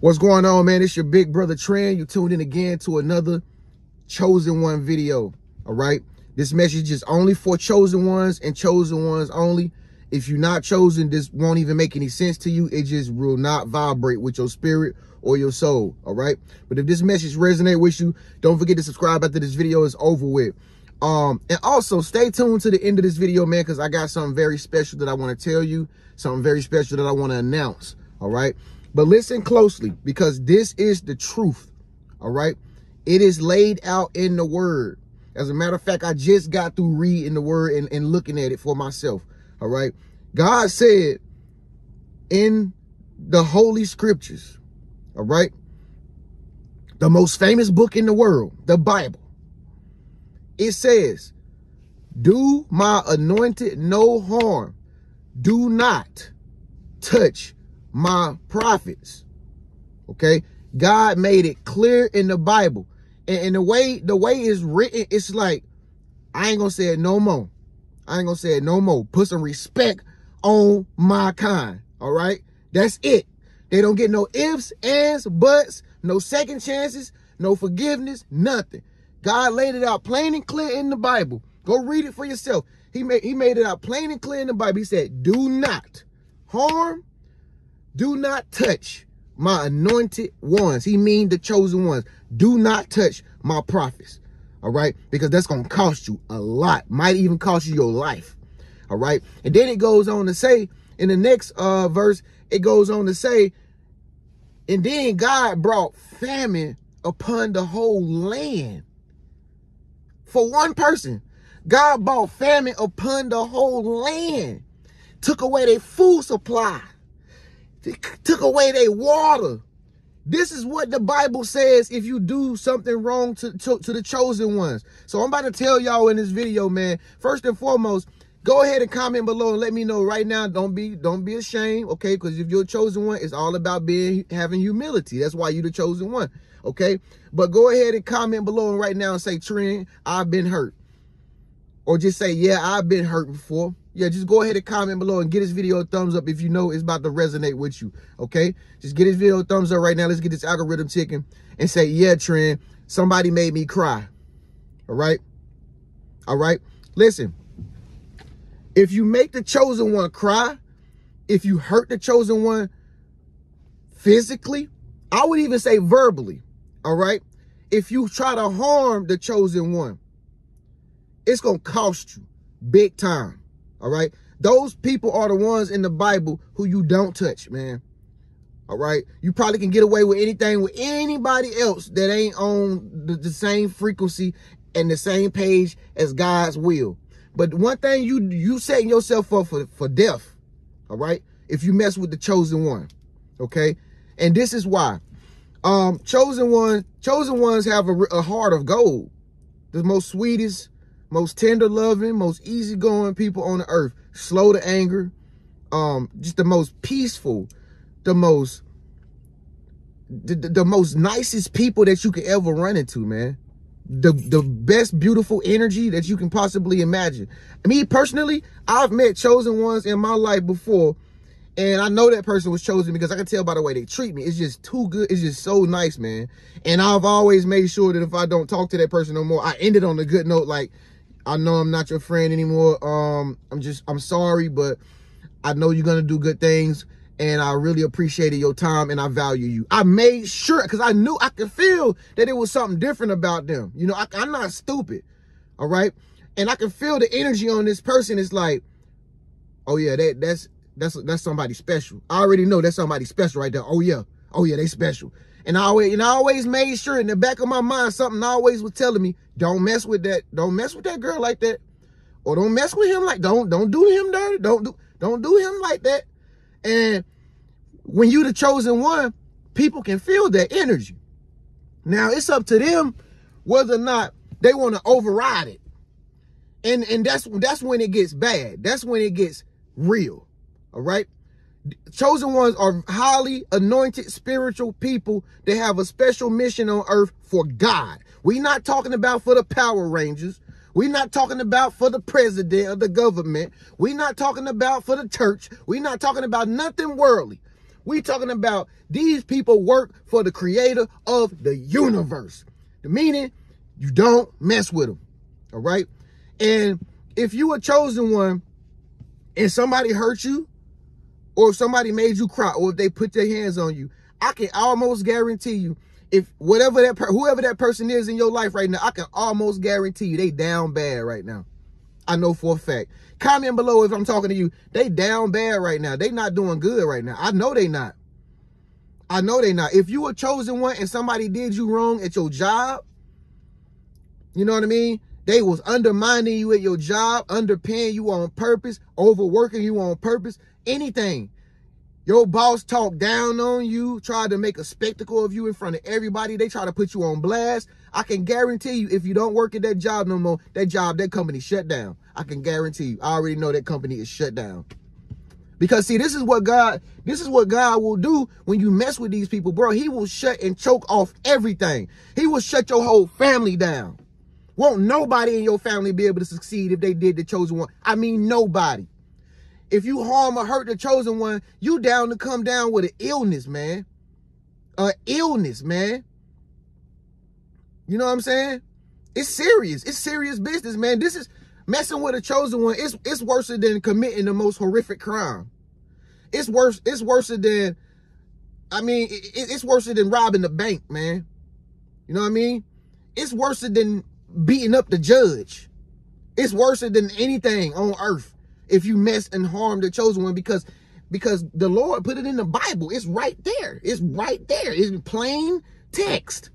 What's going on, man? It's your big brother Tren. You tuned in again to another Chosen One video. All right, this message is only for chosen ones and chosen ones only. If you're not chosen, this won't even make any sense to you. It just will not vibrate with your spirit or your soul. All right, but if this message resonates with you, don't forget to subscribe after this video is over with. And also stay tuned to the end of this video, man, because I got something very special that I want to tell you, something very special that I want to announce. All right, but listen closely, because this is the truth. All right, it is laid out in the word. As a matter of fact, I just got through reading the word and looking at it for myself. All right, God said in the Holy Scriptures, all right, the most famous book in the world, the Bible, it says, do my anointed no harm. Do not touch my prophets. Okay, God made it clear in the Bible. And the way it's written, it's like, I ain't gonna say it no more. I ain't gonna say it no more. Put some respect on my kind. All right, that's it. They don't get no ifs, ands, buts, no second chances, no forgiveness, nothing. God laid it out plain and clear in the Bible. Go read it for yourself. He made it out plain and clear in the Bible. He said, do not harm, do not touch my anointed ones. He mean the chosen ones. Do not touch my prophets. All right, because that's going to cost you a lot. Might even cost you your life. All right. And then it goes on to say in the next verse, it goes on to say, and then God brought famine upon the whole land. For one person, God brought famine upon the whole land, took away their food supply, took away their water. This is what the Bible says if you do something wrong to the chosen ones. So I'm about to tell y'all in this video, man, first and foremost, go ahead and comment below and let me know right now. Don't be ashamed, okay? Because if you're a chosen one, it's all about having humility. That's why you're the chosen one, okay? But go ahead and comment below right now and say, Tren, I've been hurt. Or just say, yeah, I've been hurt before. Yeah, just go ahead and comment below and get this video a thumbs up if you know it's about to resonate with you, okay? Just get this video a thumbs up right now. Let's get this algorithm ticking and say, yeah, Tren, somebody made me cry, all right? All right, listen, if you make the chosen one cry, if you hurt the chosen one physically, I would even say verbally, all right? If you try to harm the chosen one, it's going to cost you big time. All right. Those people are the ones in the Bible who you don't touch, man. All right. You probably can get away with anything with anybody else that ain't on the same frequency and the same page as God's will. But one thing, you setting yourself up for death. All right. If you mess with the chosen one. Okay. And this is why chosen ones have a heart of gold. The most sweetest, most tender loving, most easygoing people on the earth, slow to anger, just the most peaceful, the most nicest people that you could ever run into, man. The best beautiful energy that you can possibly imagine. Me personally, I've met chosen ones in my life before, and I know that person was chosen because I can tell by the way they treat me. It's just too good. It's just so nice, man. And I've always made sure that if I don't talk to that person no more, I end it on a good note, like, I know I'm not your friend anymore. I'm sorry, but I know you're going to do good things, and I really appreciated your time, and I value you. I made sure, because I knew I could feel that it was something different about them. You know, I'm not stupid, all right? And I can feel the energy on this person. It's like, oh, yeah, that's somebody special. I already know that's somebody special right there. Oh, yeah. Oh, yeah, they special. And I always made sure in the back of my mind, something always was telling me, don't mess with that. Don't mess with that girl like that. Or don't mess with him like, don't do him dirty. Don't do him like that. And when you the chosen one, people can feel that energy. Now it's up to them whether or not they want to override it. And that's when it gets bad. That's when it gets real. All right. Chosen ones are highly anointed spiritual people. They have a special mission on earth for God. We're not talking about for the Power Rangers. We're not talking about for the president of the government. We're not talking about for the church. We're not talking about nothing worldly. We talking about these people work for the creator of the universe. The meaning, you don't mess with them. All right. And if you a chosen one and somebody hurt you, or if somebody made you cry, or if they put their hands on you, I can almost guarantee you, if whatever that whoever that person is in your life right now, I can almost guarantee you they down bad right now. I know for a fact. Comment below if I'm talking to you. They down bad right now. They not doing good right now. I know they not. I know they not. If you a chosen one and somebody did you wrong at your job, you know what I mean? They was undermining you at your job, underpaying you on purpose, overworking you on purpose, anything. Your boss talked down on you, tried to make a spectacle of you in front of everybody. They try to put you on blast. I can guarantee you, if you don't work at that job no more, that job, that company shut down. I can guarantee you. I already know that company is shut down. Because see, this is what God will do when you mess with these people, bro. He will shut and choke off everything. He will shut your whole family down. Won't nobody in your family be able to succeed if they did the chosen one? I mean, nobody. If you harm or hurt the chosen one, you down to come down with an illness, man. An illness, man. You know what I'm saying? It's serious. It's serious business, man. This is messing with a chosen one. It's worse than committing the most horrific crime. It's worse than robbing the bank, man. You know what I mean? It's worse than beating up the judge. It's worse than anything on earth. If you mess and harm the chosen one, because the Lord put it in the Bible. It's right there. It's right there. It's plain text.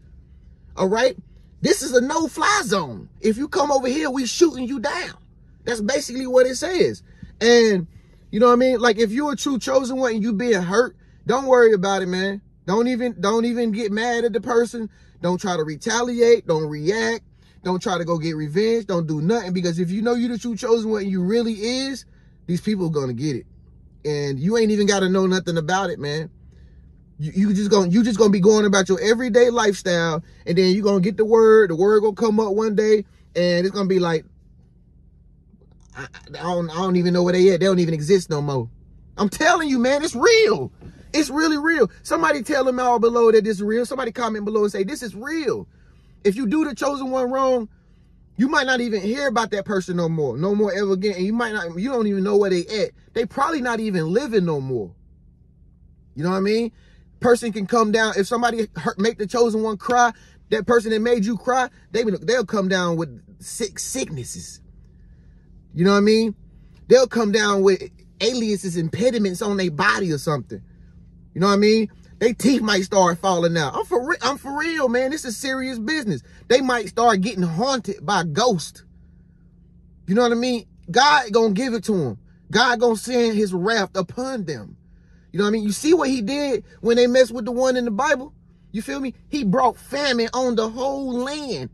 All right. This is a no-fly zone. If you come over here, we shooting you down. That's basically what it says. And you know what I mean? Like, if you're a true chosen one and you being hurt, don't worry about it, man. Don't even get mad at the person. Don't try to retaliate. Don't react. Don't try to go get revenge. Don't do nothing, because if you know you the true chosen one, you really is, these people are gonna get it, and you ain't even gotta know nothing about it, man. You just gonna be going about your everyday lifestyle, and then you gonna get the word. The word gonna come up one day, and it's gonna be like, I don't even know where they at. They don't even exist no more. I'm telling you, man, it's real. It's really real. Somebody tell them all below that this is real. Somebody comment below and say this is real. If you do the chosen one wrong, you might not even hear about that person no more ever again. And you don't even know where they at. They probably not even living no more. You know what I mean? Person can come down. If somebody make the chosen one cry, that person that made you cry, they'll come down with sicknesses. You know what I mean? They'll come down with aliases, impediments on their body or something. You know what I mean? They teeth might start falling out. I'm for real, man. This is serious business. They might start getting haunted by ghosts. You know what I mean? God gonna give it to them. God gonna send his wrath upon them. You know what I mean? You see what he did when they messed with the one in the Bible? You feel me? He brought famine on the whole land,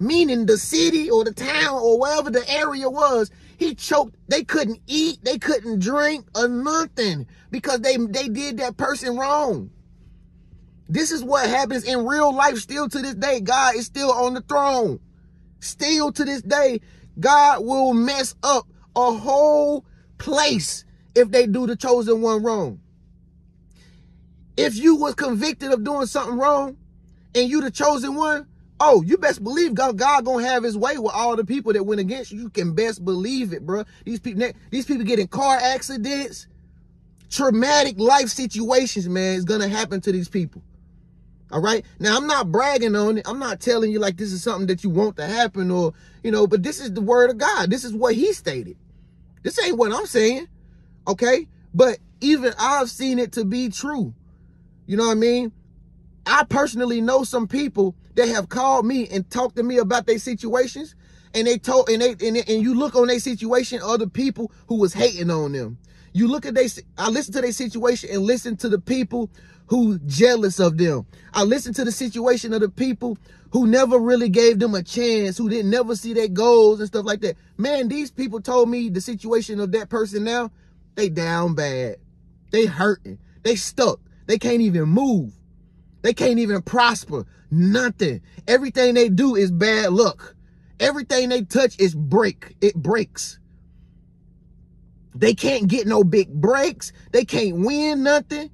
meaning the city or the town or wherever the area was. He choked. They couldn't eat. They couldn't drink or nothing because they did that person wrong. This is what happens in real life still to this day. God is still on the throne. Still to this day, God will mess up a whole place if they do the chosen one wrong. If you was convicted of doing something wrong and you the chosen one, oh, you best believe God going to have his way with all the people that went against you. You can best believe it, bro. These people get in car accidents. Traumatic life situations, man, is going to happen to these people. All right. Now, I'm not bragging on it. I'm not telling you like this is something that you want to happen or, you know, but this is the word of God. This is what he stated. This ain't what I'm saying. Okay. But even I've seen it to be true. You know what I mean? I personally know some people that have called me and talked to me about their situations, and you look on their situation, other people who was hating on them. You look at I listen to their situation and listen to the people who jealous of them. I listen to the situation of the people who never really gave them a chance, who didn't never see their goals and stuff like that. Man, these people told me the situation of that person now, they down bad. They hurting. They stuck. They can't even move. They can't even prosper. Nothing. Everything they do is bad luck. Everything they touch is break. It breaks. They can't get no big breaks. They can't win nothing.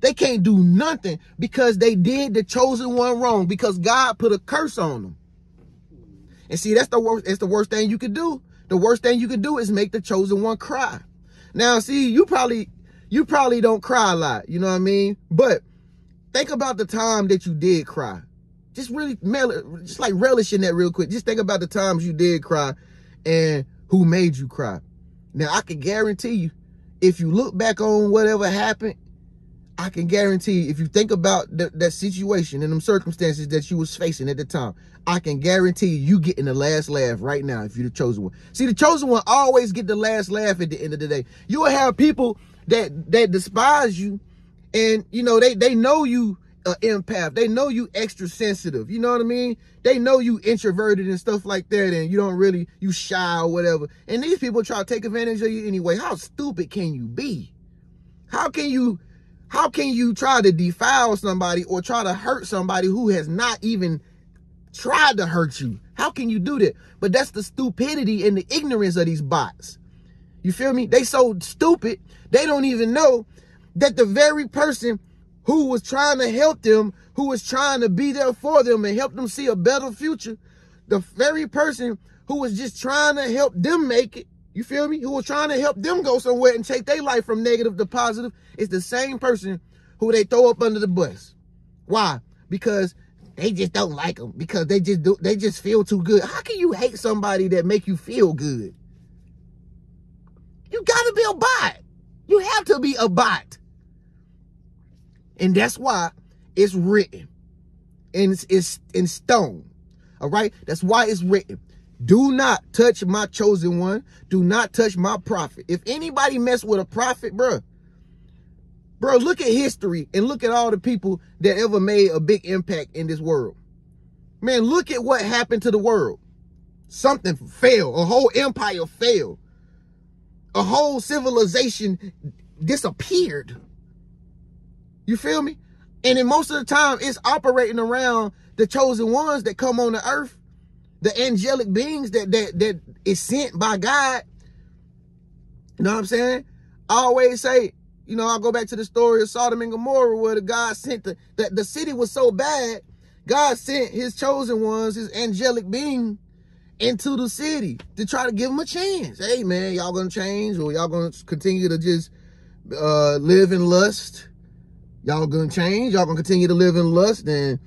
They can't do nothing because they did the chosen one wrong, because God put a curse on them. And see, that's the worst. It's the worst thing you could do. The worst thing you could do is make the chosen one cry. Now, see, you probably don't cry a lot. You know what I mean? But think about the time that you did cry. Just really, just like relish in that real quick. Just think about the times you did cry and who made you cry. Now, I can guarantee you, if you look back on whatever happened, I can guarantee you, if you think about that situation and them circumstances that you was facing at the time, I can guarantee you getting the last laugh right now if you're the chosen one. See, the chosen one always get the last laugh at the end of the day. You will have people that despise you, and you know they know you an empath. They know you extra sensitive. You know what I mean? They know you introverted and stuff like that, and you shy or whatever. And these people try to take advantage of you anyway. How stupid can you be? How can you try to defile somebody or try to hurt somebody who has not even tried to hurt you? How can you do that? But that's the stupidity and the ignorance of these bots. You feel me? They so stupid, they don't even know that the very person who was trying to help them, who was trying to be there for them and help them see a better future, the very person who was just trying to help them make it, you feel me? Who was trying to help them go somewhere and take their life from negative to positive is the same person who they throw up under the bus. Why? Because they just don't like them. Because they just feel too good. How can you hate somebody that make you feel good? You gotta be a bot. You have to be a bot. And that's why it's written. And it's in stone. All right? That's why it's written. Do not touch my chosen one. Do not touch my prophet. If anybody mess with a prophet, bro, look at history and look at all the people that ever made a big impact in this world. Man, look at what happened to the world. Something failed. A whole empire failed. A whole civilization disappeared. You feel me? And then most of the time, it's operating around the chosen ones that come on the earth. The angelic beings that is sent by God. You know what I'm saying? I always say, you know, I go back to the story of Sodom and Gomorrah, where the God sent the city was so bad, God sent his chosen ones, his angelic being, into the city to try to give them a chance. Hey man, y'all gonna change, or y'all gonna continue to just live in lust? Y'all gonna change? Y'all gonna continue to live in lust and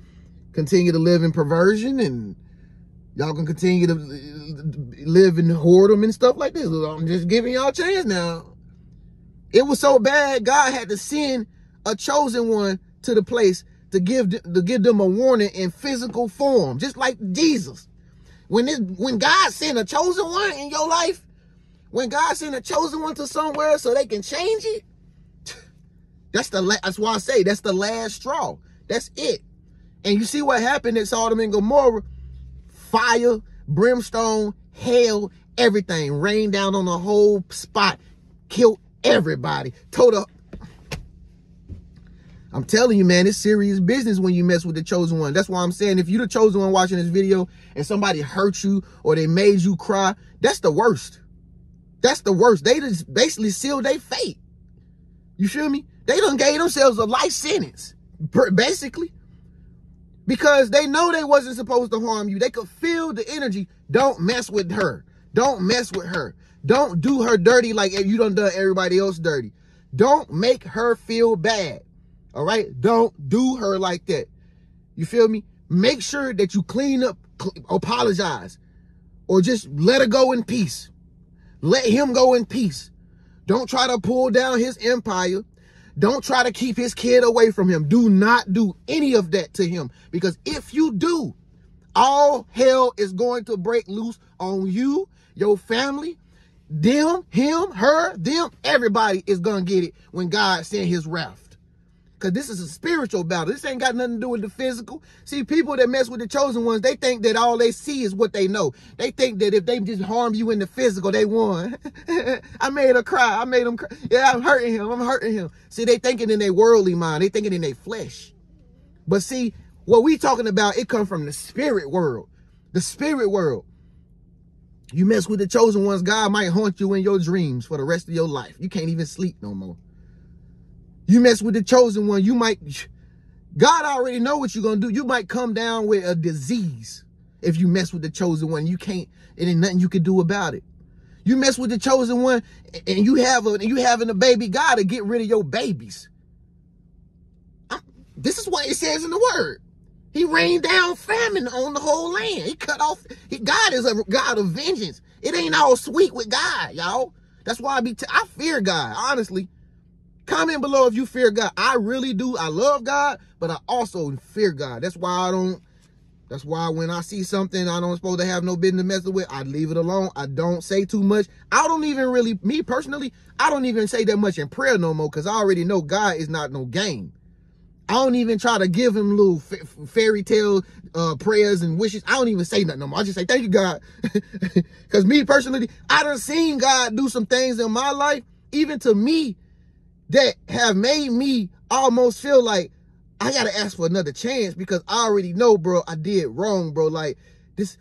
continue to live in perversion, and y'all can continue to live in whoredom and stuff like this. I'm just giving y'all a chance now. It was so bad, God had to send a chosen one to the place to give them a warning in physical form, just like Jesus. When God sent a chosen one in your life, when God sent a chosen one to somewhere so they can change it, that's why I say that's the last straw. That's it. And you see what happened at Sodom and Gomorrah. Fire, brimstone, hell, everything rained down on the whole spot, killed everybody. I'm telling you, man, it's serious business when you mess with the chosen one. That's why I'm saying, if you're the chosen one watching this video and somebody hurt you or they made you cry, that's the worst. That's the worst. They just basically sealed their fate. You feel me? They done gave themselves a life sentence, basically. Because they know they wasn't supposed to harm you. They could feel the energy. Don't mess with her. Don't mess with her. Don't do her dirty like you done everybody else dirty. Don't make her feel bad. All right? Don't do her like that. You feel me? Make sure that you clean up, apologize, or just let her go in peace. Let him go in peace. Don't try to pull down his empire. Don't try to keep his kid away from him. Do not do any of that to him. Because if you do, all hell is going to break loose on you, your family, them, him, her, them. Everybody is going to get it when God sends his wrath. Because this is a spiritual battle. This ain't got nothing to do with the physical. See, people that mess with the chosen ones, they think that all they see is what they know. They think that if they just harm you in the physical, they won. I made her cry. I made him cry. Yeah, I'm hurting him. I'm hurting him. See, they thinking in their worldly mind. They thinking in their flesh. But see, what we talking about, it come from the spirit world. The spirit world. You mess with the chosen ones, God might haunt you in your dreams for the rest of your life. You can't even sleep no more. You mess with the chosen one, you might, God already know what you're going to do. You might come down with a disease if you mess with the chosen one. You can't, it ain't nothing you can do about it. You mess with the chosen one and you having a baby, God to get rid of your babies. This is what it says in the word. He rained down famine on the whole land. He cut off. God is a God of vengeance. It ain't all sweet with God, y'all. That's why I fear God, honestly. Comment below if you fear God. I really do. I love God, but I also fear God. That's why I don't. That's why when I see something I don't supposed to have no business messing with, I leave it alone. I don't say too much. I don't even really, me personally, I don't even say that much in prayer no more because I already know God is not no game. I don't even try to give him little fairy tale prayers and wishes. I don't even say nothing no more. I just say, thank you, God. Because me personally, I done seen God do some things in my life, even to me, that have made me almost feel like I got to ask for another chance because I already know, bro, I did wrong, bro. Like, this,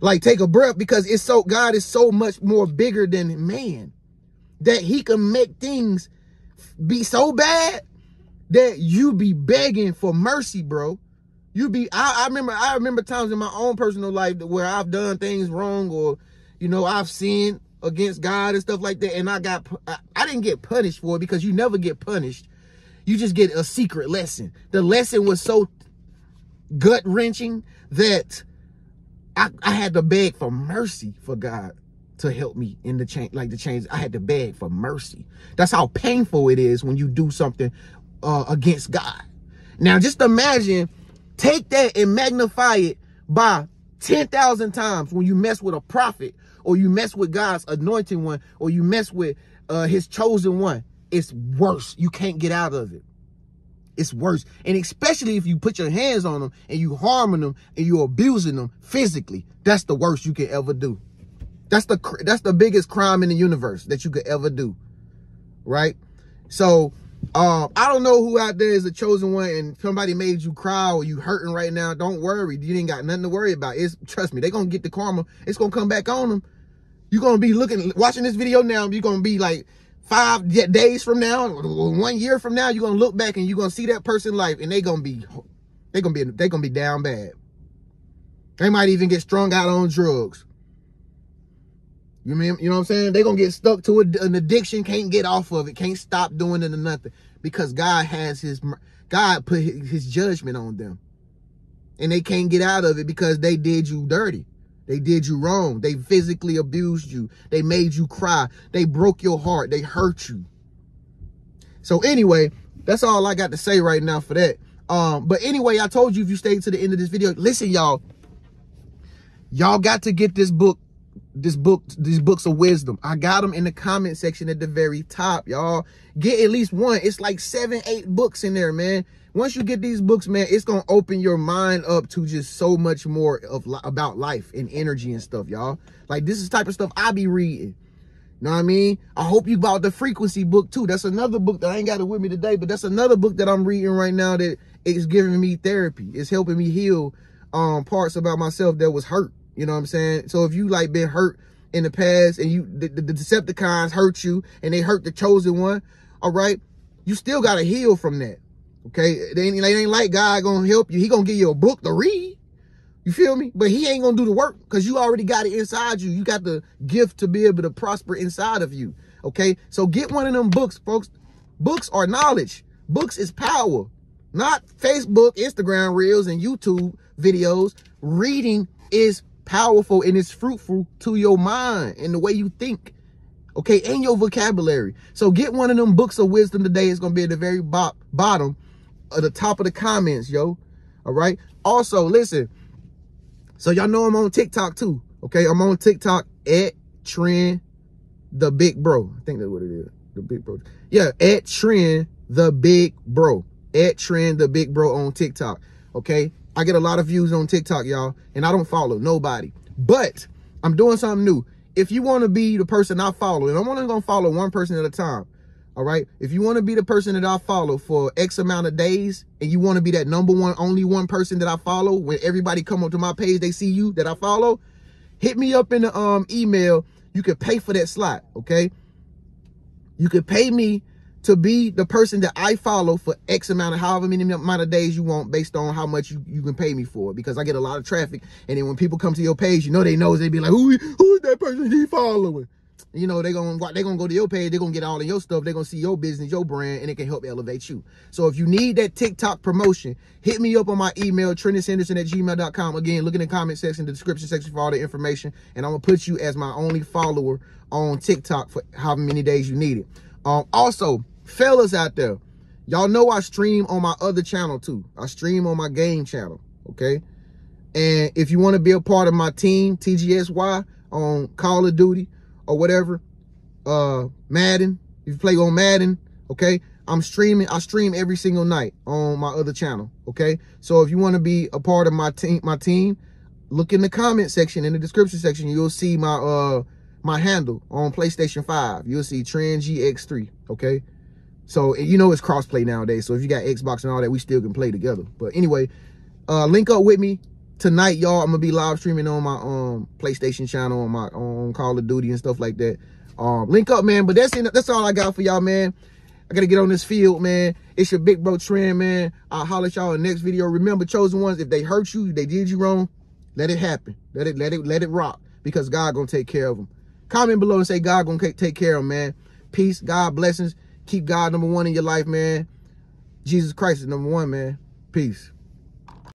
like, take a breath because it's so, God is so much more bigger than man that he can make things be so bad that you be begging for mercy, bro. You be, I remember times in my own personal life where I've done things wrong or, you know, I've sinned against God and stuff like that. And I didn't get punished for it because you never get punished. You just get a secret lesson. The lesson was so gut wrenching that I had to beg for mercy for God to help me in the change, like the change. I had to beg for mercy. That's how painful it is when you do something against God. Now just imagine, take that and magnify it by 10,000 times when you mess with a prophet or you mess with God's anointed one or you mess with his chosen one. It's worse. You can't get out of it. It's worse. And especially if you put your hands on them and you harming them and you abusing them physically, that's the worst you can ever do. That's the biggest crime in the universe that you could ever do. Right? So I don't know who out there is a chosen one and somebody made you cry or you hurting right now. Don't worry. You ain't got nothing to worry about. Trust me, they're going to get the karma. It's going to come back on them. You're going to be watching this video now. You're going to be like 5 days from now, 1 year from now, you're going to look back and you're going to see that person's life and they're going to be down bad. They might even get strung out on drugs. You know what I'm saying? They're going to get stuck to an addiction, can't get off of it, can't stop doing it or nothing because God put his judgment on them and they can't get out of it because they did you dirty. They did you wrong. They physically abused you. They made you cry. They broke your heart. They hurt you. So anyway, that's all I got to say right now for that. But anyway, I told you if you stayed to the end of this video, listen, y'all. Y'all got to get this book. These books of wisdom. I got them in the comment section at the very top, y'all. Get at least one. It's like 7, 8 books in there, man. Once you get these books, man, it's going to open your mind up to just so much more about life and energy and stuff, y'all. Like, this is the type of stuff I be reading. You know what I mean? I hope you bought the Frequency book, too. That's another book that I ain't got it with me today, but that's another book that I'm reading right now that is giving me therapy. It's helping me heal parts about myself that was hurt. You know what I'm saying? So if you like been hurt in the past and the Decepticons hurt you and they hurt the chosen one, all right, you still got to heal from that. Okay? They ain't like God going to help you. He going to give you a book to read. You feel me? But he ain't going to do the work because you already got it inside you. You got the gift to be able to prosper inside of you. Okay? So get one of them books, folks. Books are knowledge. Books is power. Not Facebook, Instagram reels, and YouTube videos. Reading is powerful and it's fruitful to your mind and the way you think, okay, and your vocabulary. So get one of them books of wisdom today. It's gonna be at the very bottom of the top of the comments, yo. All right. Also, listen. So y'all know I'm on TikTok too, okay? I'm on TikTok at Trend the Big Bro. I think that's what it is. The Big Bro. Yeah, at Trend the Big Bro. At Trend the Big Bro on TikTok, okay? I get a lot of views on TikTok, y'all, and I don't follow nobody. But I'm doing something new. If you want to be the person I follow, and I'm only going to follow one person at a time, all right? If you want to be the person that I follow for X amount of days, and you want to be that number one, only one person that I follow, when everybody come up to my page, they see you that I follow, hit me up in the email. You can pay for that slot, okay? You can pay me to be the person that I follow for X amount of however many amount of days you want based on how much you can pay me for, because I get a lot of traffic. And then when people come to your page, you know, they know, they be like, who is that person he following? You know, they're gonna go to your page, they're gonna get all of your stuff, they're gonna see your business, your brand, and it can help elevate you. So if you need that TikTok promotion, hit me up on my email, TreniusHenderson@gmail.com. Again, look in the comment section, the description section for all the information, and I'm gonna put you as my only follower on TikTok for however many days you need it. Also, fellas out there, y'all know I stream on my other channel too. I stream on my game channel, okay? And if you want to be a part of my team, TGSY, on Call of Duty, or whatever, Madden, if you play on Madden, okay, I stream every single night on my other channel, okay? So if you want to be a part of my team, look in the comment section, in the description section, you'll see my my handle on PlayStation 5. You'll see TrenGX3, okay? So you know it's crossplay nowadays, so if you got Xbox and all that, we still can play together. But anyway, link up with me tonight, y'all. I'm gonna be live streaming on my PlayStation channel, on my own Call of Duty and stuff like that. Link up, man. But that's all I got for y'all, man. I gotta get on this field, man. It's your Big Bro Tren, man. I'll holler at y'all in the next video. Remember, chosen ones, if they hurt you, if they did you wrong, let it happen. Let it rock, because God gonna take care of them. Comment below and say God gonna take care of them, man. Peace, God blessings. Keep God number one in your life, man. Jesus Christ is number one, man. Peace.